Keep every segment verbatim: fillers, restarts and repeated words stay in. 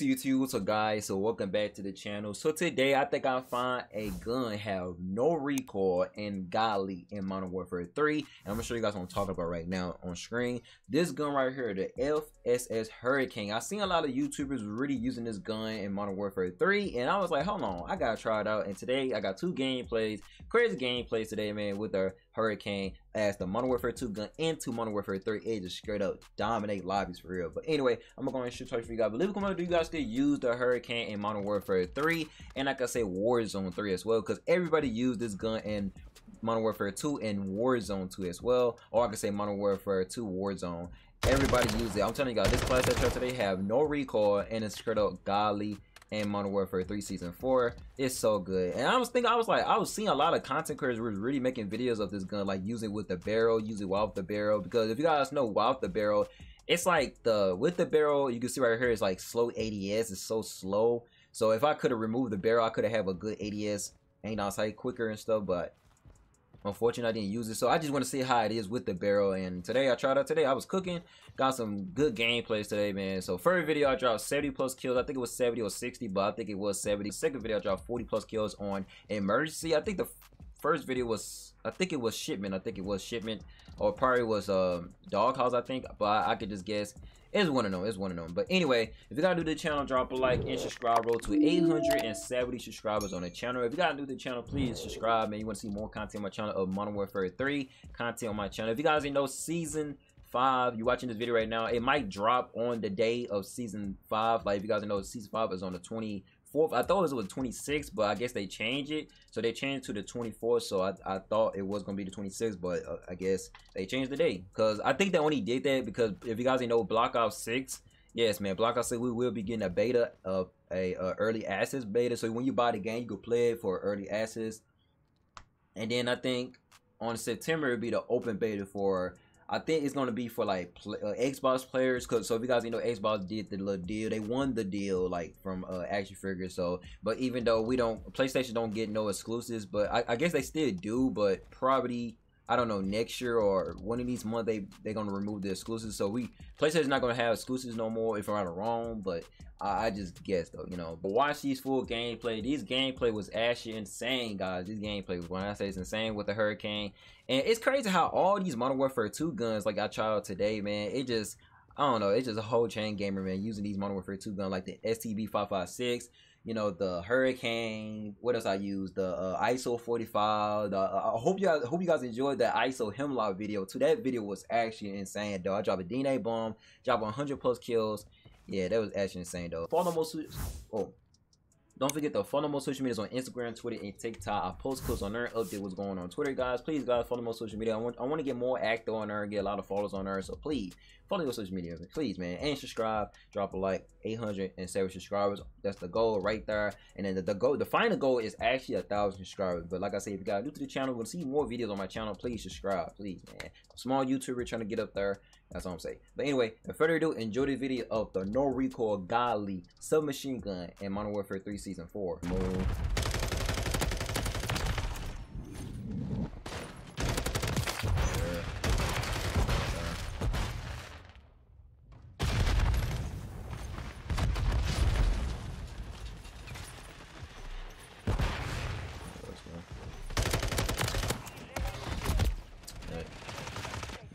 to YouTube, so guys, so welcome back to the channel. So today I think I find a gun have no recoil and godly in Modern Warfare three, and I'm gonna show you guys what I'm talking about right now on screen. This gun right here, the F S S Hurricane. I've seen a lot of YouTubers really using this gun in Modern Warfare three, and I was like, hold on, I gotta try it out. And today I got two gameplays, crazy gameplays today, man, with the Hurricane as the Modern Warfare two gun into Modern Warfare three. It just straight up dominate lobbies for real. But anyway, I'm gonna go and shoot talk for you guys. But leave a comment, do you guys still use the Hurricane in Modern Warfare three? And like I say, Warzone three as well, because everybody used this gun in Modern Warfare two and Warzone two as well. Or I can say Modern Warfare two Warzone. Everybody used it. I'm telling you guys, this class I chose today have no recoil and it's straight up godly. And Modern Warfare three Season four, it's so good. And I was thinking, I was like, I was seeing a lot of content creators were really making videos of this gun, like use it with the barrel, use it without the barrel. Because if you guys know, without the barrel, it's like the with the barrel, you can see right here, it's like slow A D S. It's so slow. So if I could have removed the barrel, I could have had a good A D S, aim outside quicker and stuff. But unfortunately, I didn't use it, so I just want to see how it is with the barrel. And today I tried out today. I was cooking, got some good gameplays today, man. So first video I dropped seventy plus kills. I think it was seventy or sixty, but I think it was seventy. Second video I dropped forty plus kills on emergency. I think the first video was, I think it was shipment. I think it was shipment, or probably was um doghouse, I think, but I could just guess. It's one of them. It's one of them. But anyway, if you gotta do the channel, drop a like and subscribe. Roll to eight hundred seventy subscribers on the channel. If you gotta do the channel, please subscribe, man. You want to see more content on my channel of Modern Warfare three content on my channel. If you guys didn't know, season five, you're watching this video right now, it might drop on the day of season five. Like if you guys didn't know, season five is on the twenty-fourth. I thought it was twenty-six, but I guess they changed it, so they changed to the twenty-fourth. So I, I thought it was gonna be the twenty-sixth, but uh, I guess they changed the day, because I think they only did that because if you guys didn't know, Blockout six, yes man, Blockout six, we will be getting a beta of a uh, early access beta. So when you buy the game, you can play it for early access, and then I think on September it'll be the open beta for, I think it's gonna be for like play, uh, Xbox players, cause so if you guys you know, Xbox did the little deal, they won the deal like from uh, action figures. So, but even though we don't, PlayStation don't get no exclusives, but I, I guess they still do. But probably I don't know, next year or one of these months they they're gonna remove the exclusives. So we PlayStation's not gonna have exclusives no more, if I'm right or wrong. But I, I just guess though, you know. But watch these full gameplay. These gameplay was actually insane, guys. This gameplay was, when I say it's insane with the Hurricane. And it's crazy how all these Modern Warfare two guns, like I tried out today, man, it just, I don't know, it's just a whole chain gamer, man, using these Modern Warfare two guns, like the S T B five five six, you know, the Hurricane, what else I use, the uh, I S O forty-five, the, uh, I hope you guys, hope you guys enjoyed the I S O Hemlock video too. That video was actually insane, though. I dropped a D N A bomb, dropped one hundred plus kills. Yeah, that was actually insane, though. Follow most, oh. Don't forget to follow my social medias on Instagram, Twitter, and TikTok. I post clips on there, update what's going on Twitter, guys. Please, guys, follow my social media. I want, I want to get more active on there and get a lot of followers on there. So please, follow your social media, please, man. And subscribe. Drop a like. eight hundred seventy subscribers. That's the goal right there. And then the, the goal, the final goal is actually a thousand subscribers. But like I said, if you guys are new to the channel, want to see more videos on my channel, please subscribe, please, man. Small YouTuber trying to get up there. That's all I'm saying. But anyway, without further ado, enjoy the video of the no recoil godly submachine gun in Modern Warfare three Season four. Move.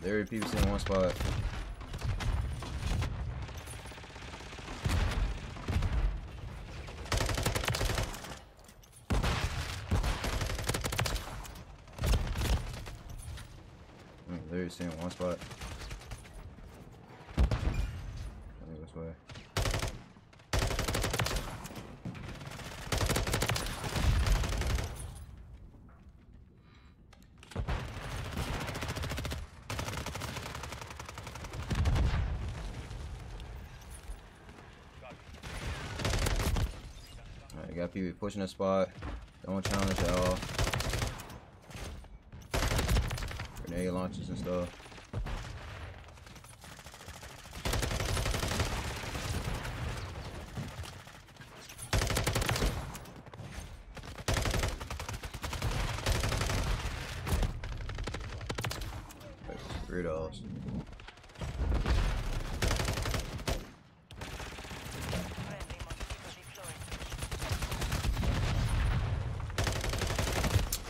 There are people in one spot. Mm, they're just in one spot. I think this way. Got people pushing the spot. Don't challenge at all. Grenade launches and stuff. Weirdos.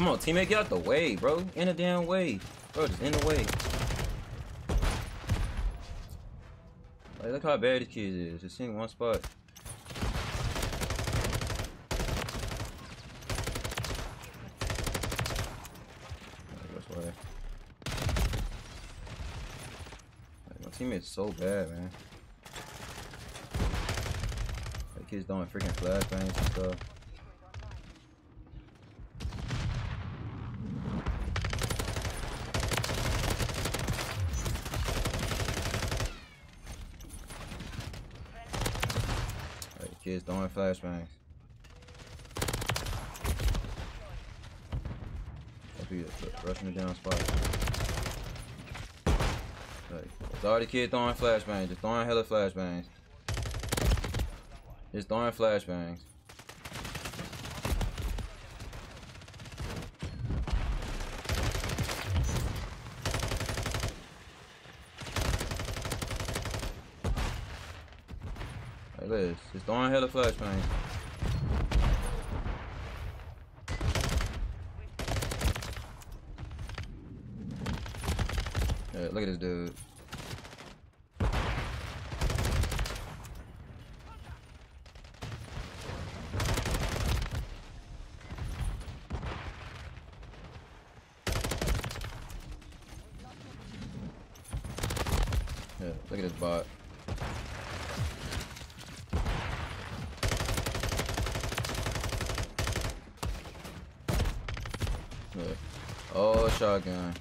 Come on, teammate, get out the way, bro. In the damn way. Bro, just in the way. Like, look how bad this kid is. Just in one spot. Like, my teammate's so bad, man. Like, kids doing freaking flashbangs and stuff. Kids throwing flashbangs. Rushing the down spot. Like, it's already kids throwing flashbangs. Just throwing hella flashbangs. Just throwing flashbangs. This. Just throwing hella flashbangs. Yeah, look at this dude. Yeah, look at this bot. Oh, shotgun.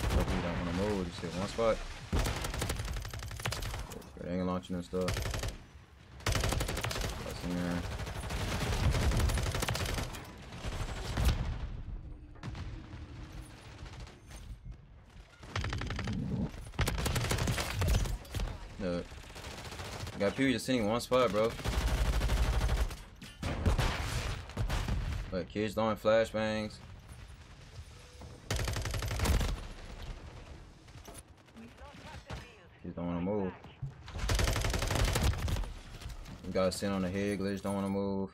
Don't want to move. Just hit one spot. Great angle launching and stuff. That's in there. Look, I got people just sitting in one spot, bro. Look, kids throwing flashbangs. Kids don't want to move. You guys sit on the head, glitch don't want to move.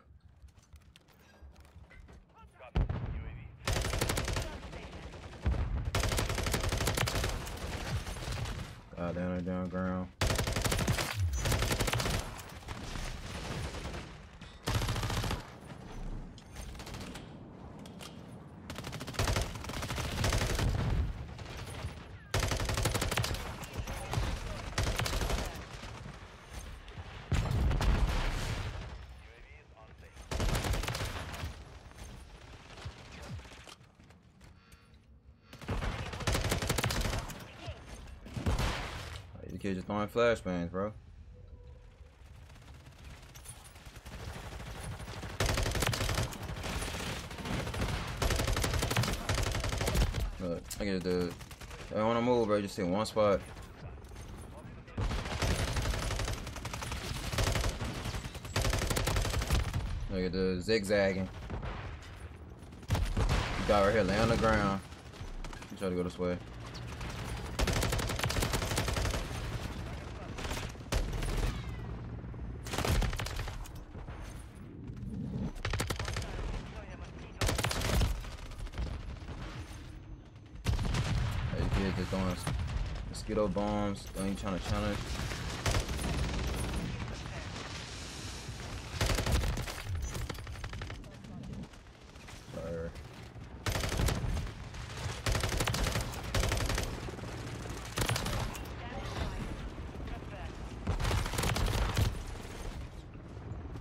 God damn it, down ground. Kids just throwing flashbangs, bro. Look, I get it, dude. I don't want to move, bro. Just hit one spot. Look at the zigzagging. You got right here, lay on the ground. You try to go this way. Just throwing mosquito bombs. Don't even trying to challenge. Fire.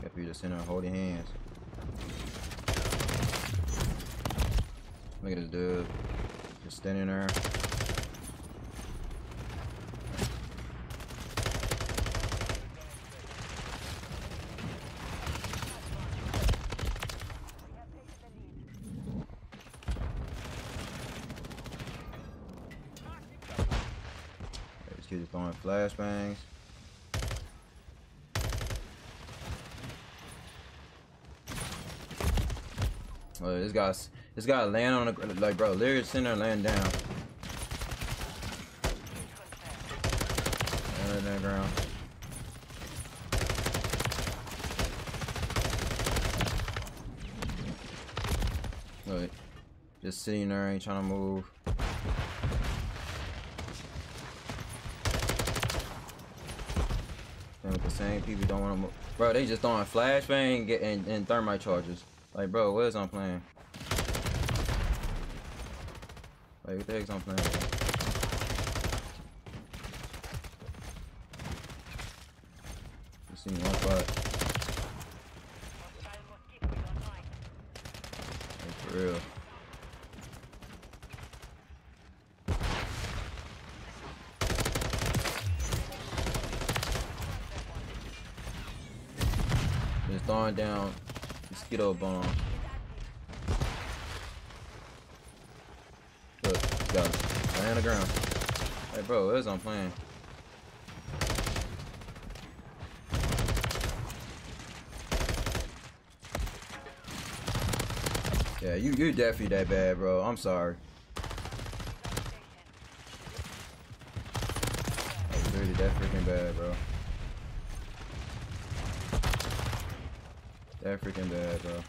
If you just sitting there holding hands. Look at this dude. Just standing there. Kids are throwing flashbangs. Oh, this guy's this guy laying on the like, bro. Literally sitting there laying down. Laying on the ground. Look, just sitting there, ain't trying to move. And with the same people don't want to move. Bro, they just throwing flashbang and, and thermite charges. Like, bro, what is I'm playing? Like, what the heck's I'm playing? Just seen one spot. For real. Just throwing down mosquito bomb. Look, got it. Right on the ground. Hey bro, what is I'm playing? Yeah, you, you're definitely that bad, bro. I'm sorry. That's really that freaking bad, bro. That freaking bad, bro.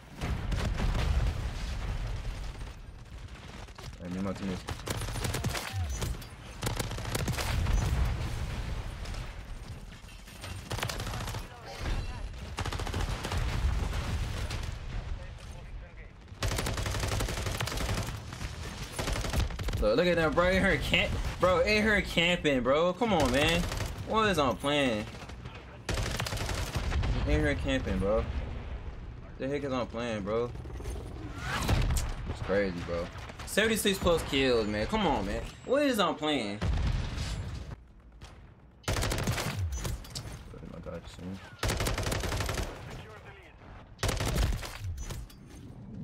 I need my team. Look, look at them, bro. It hurt camp, bro. It hurt camping, bro. Come on, man. What is I'm playing? It hurt camping, bro. The heck is I'm playing, bro? It's crazy, bro. seventy-six plus kills, man. Come on, man. What is I'm playing? Oh my God, soon.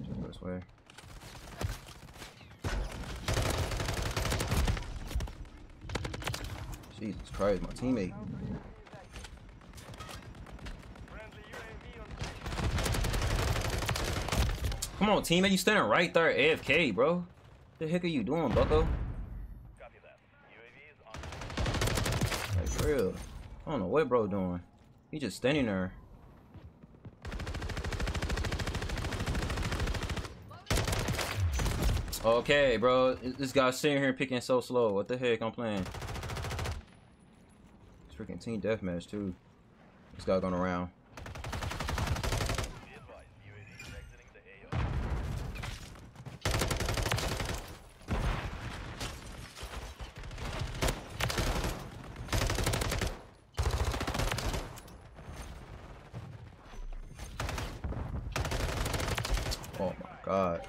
Just go this way. Jesus Christ, my teammate. Come on, teammate, you standing right there, A F K, bro. What the heck are you doing, bucko? Like, for real. I don't know what bro doing. He just standing there. Okay, bro. This guy sitting here picking so slow. What the heck I'm playing? Freaking team deathmatch too. This guy going around. Oh my God.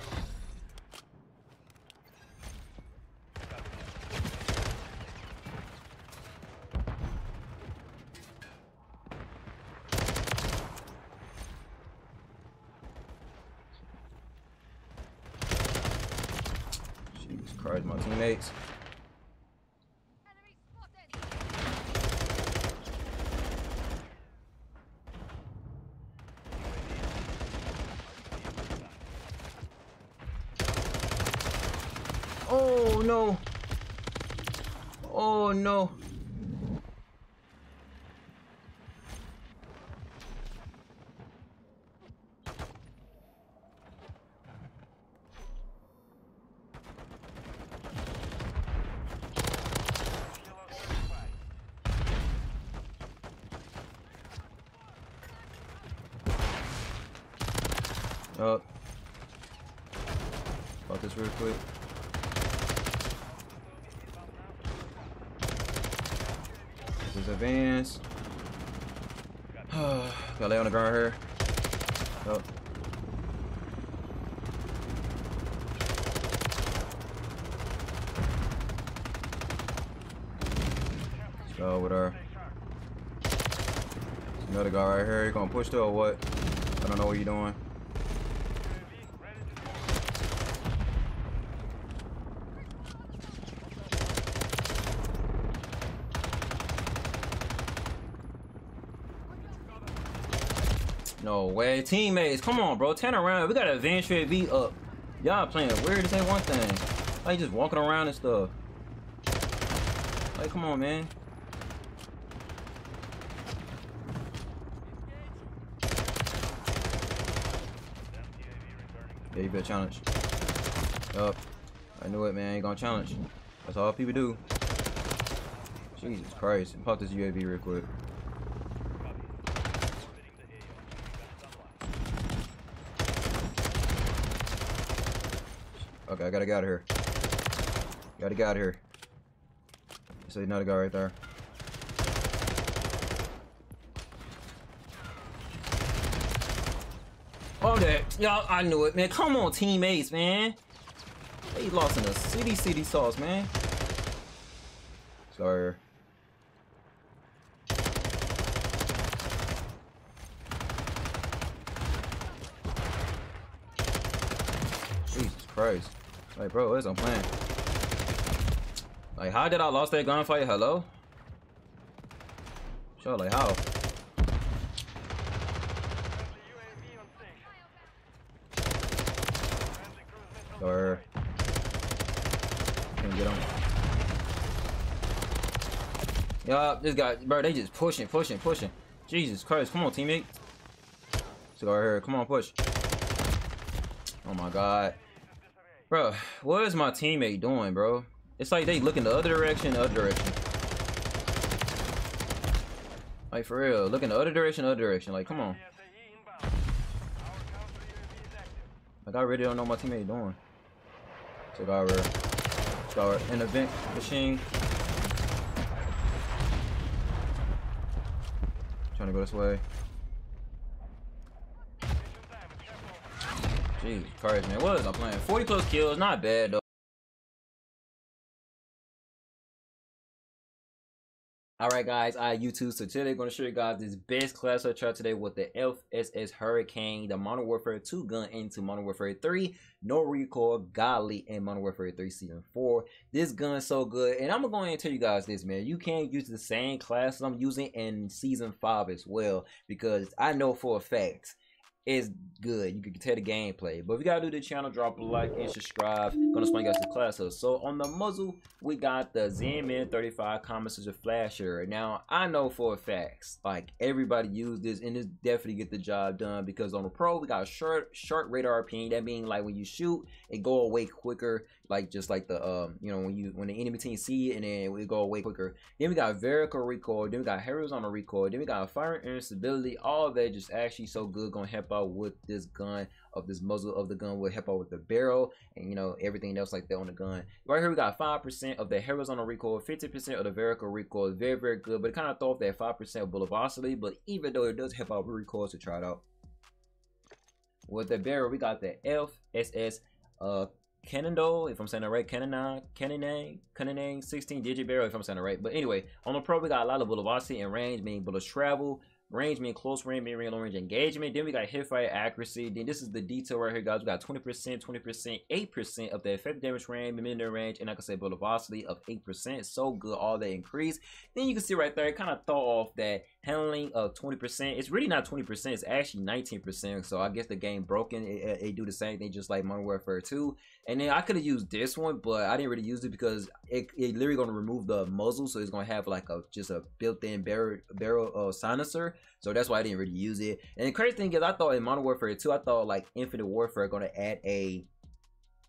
Christ, my teammates. Oh no! Oh no! Up. About this real quick. This is advance. Gotta lay on the ground here. Up. Let's go with her. There's another guy right here. You gonna push though or what? I don't know what you're doing. No way. Teammates, come on, bro. Turn around. We got to adventure V up. Y'all playing weird. This ain't one thing. Like, just walking around and stuff. Like, come on, man. Yeah, you better challenge. Yup. I knew it, man. Ain't gonna challenge. That's all people do. Jesus Christ. And pop this U A V real quick. Okay, I gotta get out of here. Gotta get out of here. There's another guy right there. Oh, that. Y'all, I knew it, man. Come on, teammates, man. They lost in the city, city sauce, man. Sorry. Jesus Christ. Like, bro, what is I'm playing? Like, how did I lost that gunfight? Hello? Sure, like, how? Or can't get on. Yeah, this guy, bro, they just pushing, pushing, pushing. Jesus Christ, come on, teammate. So right here, come on, push. Oh my God, bro, what is my teammate doing, bro? It's like they looking the other direction, the other direction. Like for real, looking the other direction, the other direction. Like, come on. Like, I really don't know what my teammate doing. Took our, took our an event machine. Trying to go this way. Jesus Christ, man, what is I playing? forty plus kills, not bad though. Alright guys, I YouTube, so today I'm going to show you guys this best class I tried today with the F S S Hurricane, the Modern Warfare two gun into Modern Warfare three, no recoil, godly, and Modern Warfare three Season four. This gun is so good, and I'm going to go ahead and tell you guys this, man. You can use the same class I'm using in Season five as well, because I know for a fact it's good. You can tell the gameplay. But if you gotta do the channel, drop a like and subscribe. Gonna explain you guys the class. So on the muzzle, we got the Z M thirty-five Commas as a flasher. Now I know for a fact, like everybody used this, and it's definitely get the job done because on the pro we got a short, short radar ping. That means like when you shoot, it go away quicker. Like just like the um, you know, when you when the enemy team see it and then we go away quicker. Then we got vertical recoil. Then we got horizontal recoil. Then we got firing instability. All that just actually so good. Gonna help out with this gun, of this muzzle of the gun will help out with the barrel and you know everything else like that on the gun. Right here we got five percent of the horizontal recoil, fifty percent of the vertical recoil. Very very good, but it kind of throw off that five percent bullet velocity. But even though it does help out with recoil, so try it out. With the barrel, we got the F S S uh, Cannon, though, if I'm saying it right, Cannon, Cannon, Cannon, sixteen digit barrel, if I'm saying it right. But anyway, on the pro we got a lot of bullet velocity and range, meaning bullet travel. Range mean close range, mid range, long range engagement. Then we got hip fire accuracy. Then this is the detail right here, guys. We got twenty percent, twenty percent, eight percent of the effective damage range, minimum range, and I can say bullet velocity of eight percent. So good, all that increase. Then you can see right there, it kind of throw off that handling of twenty percent. It's really not twenty percent, it's actually nineteen percent. So I guess the game broken. It, it, it do the same thing, just like Modern Warfare two. And then I could have used this one, but I didn't really use it because it, it literally gonna remove the muzzle, so it's gonna have like a just a built-in barrel barrel uh, silencer. So that's why I didn't really use it. And the crazy thing is, I thought in Modern Warfare two, I thought like Infinite Warfare gonna add a,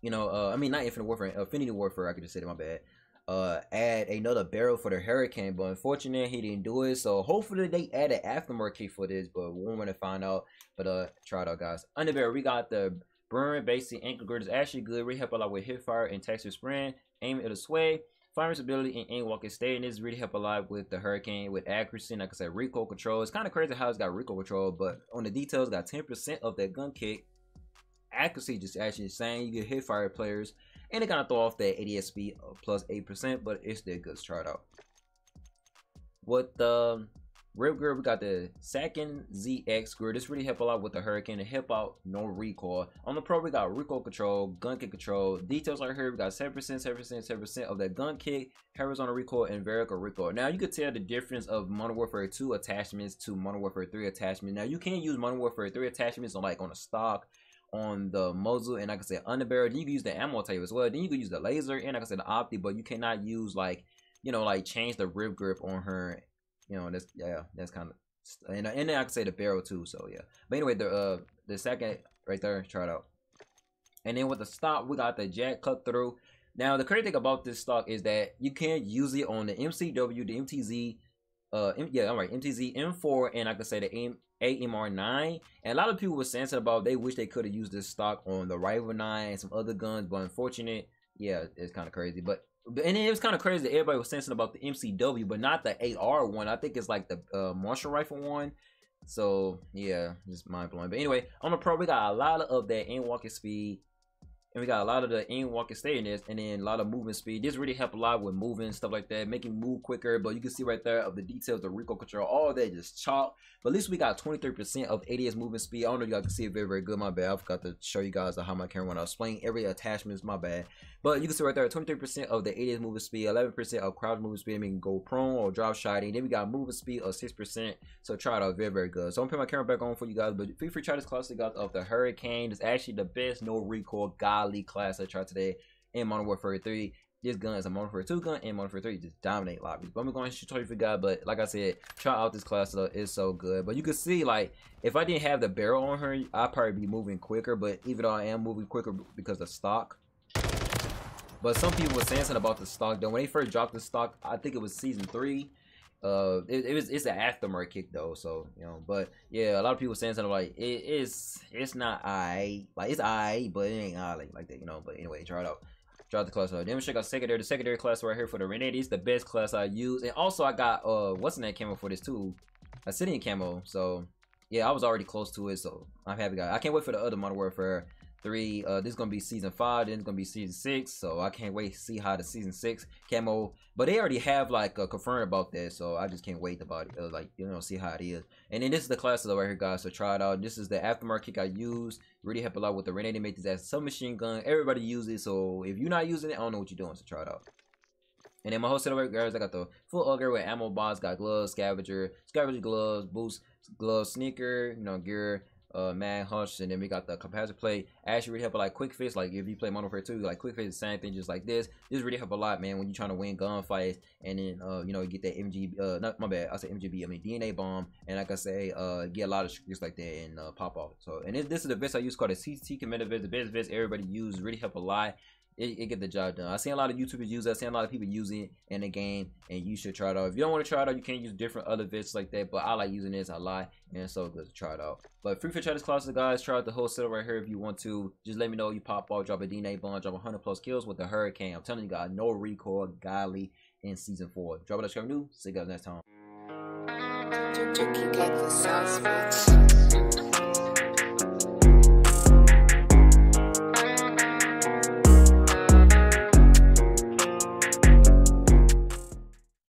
you know, uh, I mean not Infinite Warfare, Infinity Warfare. I could just say that, my bad. Uh, add another barrel for the Hurricane, but unfortunately he didn't do it. So hopefully they add an aftermarket for this, but we won't want to find out. But uh, try it out, guys. Under barrel, we got the Burn Basic Ankle Grip. Is actually good. We help a lot with hip fire and texture spraying, aim it'll sway. Firing ability and aim walk and stay, and this really help a lot with the Hurricane with accuracy. And like I said, recoil control. It's kind of crazy how it's got recoil control, but on the details, got ten percent of that gun kick. Accuracy just actually insane. You get hit fire players, and it kind of throw off that A D S speed of plus eight percent, but it's still good. Try it out. With the rib grip, we got the second Z X grip. This really help a lot with the Hurricane and help out no recoil. On the pro, we got recoil control, gun kick control. Details right here, we got seven percent, seven percent, seven percent of that gun kick, horizontal recoil, and vertical recoil. Now you can tell the difference of Modern Warfare two attachments to Modern Warfare three attachments. Now you can use Modern Warfare three attachments on like on a stock, on the muzzle, and like I said, underbarrel. Then you can use the ammo type as well. Then you can use the laser, and like I said, the opti. But you cannot use like, you know, like change the rib grip on her. You know, that's, yeah, that's kind of, and, and then I can say the barrel too, so yeah. But anyway, the uh, the second right there, try it out. And then with the stock, we got the jack cut through. Now, the crazy thing about this stock is that you can use it on the M C W, the M T Z, uh, M yeah, all right, M T Z M four, and I could say the A M R nine. And a lot of people were saying about they wish they could have used this stock on the Rival nine and some other guns, but unfortunate, yeah, it's kind of crazy. But and it was kind of crazy that everybody was sensing about the M C W, but not the A R one. I think it's like the uh, Marshall rifle one. So yeah, just mind blowing. But anyway, on the pro, we got a lot of that aim walking speed. And we got a lot of the aim walking steadiness and then a lot of movement speed. This really helped a lot with moving, stuff like that, making move quicker. But you can see right there of the details, the recoil control, all that just chalk. But at least we got twenty-three percent of A D S movement speed. I don't know if y'all can see it very, very good. My bad. I forgot to show you guys how my camera went. I was playing every attachment. My bad. But you can see right there, twenty-three percent of the A D S movement speed, eleven percent of crouch movement speed, meaning go prone or drop shotting. Then we got movement speed of six percent. So try it out. Very, very good. So I'm gonna put my camera back on for you guys. But feel free to try this class that got of the Hurricane. It's actually the best no recoil guy class I tried today in Modern Warfare three. This gun is a Modern Warfare two gun and Modern Warfare three just dominate lobbies. But I'm going to show you for guys, but like I said, try out this class though. It's so good. But you can see, like, if I didn't have the barrel on her, I'd probably be moving quicker. But even though I am moving quicker because of stock. But some people were saying something about the stock though. When they first dropped the stock, I think it was season three. Uh, it, it was it's an aftermarket kick though, so you know. But yeah, a lot of people saying something like it is it's not I like it's I, but it ain't I like, like that, you know. But anyway, try it out. Try the class out. Then we check out secondary. The secondary class right here for the Renetti is the best class I use. And also I got uh what's in that camo for this too, a Obsidian camo. So yeah, I was already close to it, so I'm happy guys. I can't wait for the other Modern Warfare three. Uh this is gonna be season five, then it's gonna be season six, so I can't wait to see how the season six camo, but they already have like a confirmed about that, so I just can't wait about it. Uh, like, you know, see how it is. And then this is the classes right here guys, so try it out. This is the aftermarket kick I used. Really help a lot with the Renetti. Make this as a submachine gun, everybody use it, so if you're not using it, I don't know what you're doing, so try it out. And then my whole set of guys, I got the full auger with ammo box, got gloves, scavenger scavenger gloves, boots, gloves, sneaker, you know, gear, Uh, man, hunch, and then we got the capacitor plate. Actually, really help a lot. Quick fix, like if you play Modern Warfare two, like quick fix, the same thing, just like this. This really help a lot, man, when you're trying to win gunfights, and then uh, you know, you get that M G B. Uh, not my bad, I said M G B. I mean D N A bomb, and like I say, uh, get a lot of just like that and uh, pop off. So, and it, this is the vest I use called a C T commander vest. The best vest everybody use. Really help a lot. It, it get the job done. I seen a lot of YouTubers use it. I seen a lot of people use it in the game, and you should try it out. If you don't want to try it out, you can use different other vests like that, but I like using this a lot, and it's so good to try it out. But free for try this class, guys. Try out the whole setup right here if you want to. Just let me know you pop off, drop a D N A bomb, drop one hundred plus kills with the Hurricane. I'm telling you guys, no recoil, godly in season four. Drop it, subscribe new. See you guys next time.